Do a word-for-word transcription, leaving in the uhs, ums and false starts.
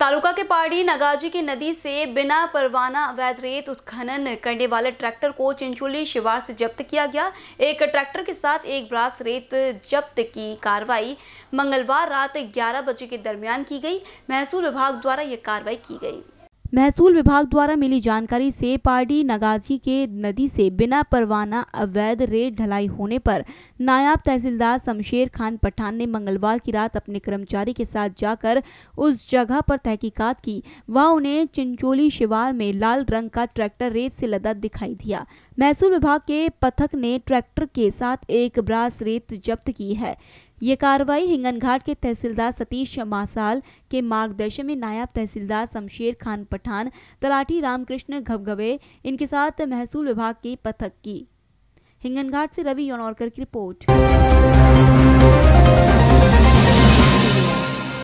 तालुका के पाड़ी नागाजी की नदी से बिना परवाना अवैध रेत उत्खनन करने वाले ट्रैक्टर को चिंचोली शिवार से जब्त किया गया। एक ट्रैक्टर के साथ एक ब्रास रेत जब्त की कार्रवाई मंगलवार रात ग्यारह बजे के दरमियान की गई। महसूल विभाग द्वारा यह कार्रवाई की गई। महसूल विभाग द्वारा मिली जानकारी से पाडी नगाजी के नदी से बिना परवाना अवैध रेत ढलाई होने पर नायब तहसीलदार शमशेर खान पठान ने मंगलवार की रात अपने कर्मचारी के साथ जाकर उस जगह पर तहकीकात की। वहां उन्हें चिंचोली शिवाल में लाल रंग का ट्रैक्टर रेत से लदा दिखाई दिया। महसूल विभाग के पथक ने ट्रैक्टर के साथ एक ब्रास रेत जब्त की है। ये कार्रवाई हिंगणघाट के तहसीलदार सतीश मासाल के मार्गदर्शन में नायब तहसीलदार शमशेर खान पठान, तलाठी रामकृष्ण घबघबे, इनके साथ महसूल विभाग के पथक की। हिंगणघाट से रवि योनौरकर की रिपोर्ट।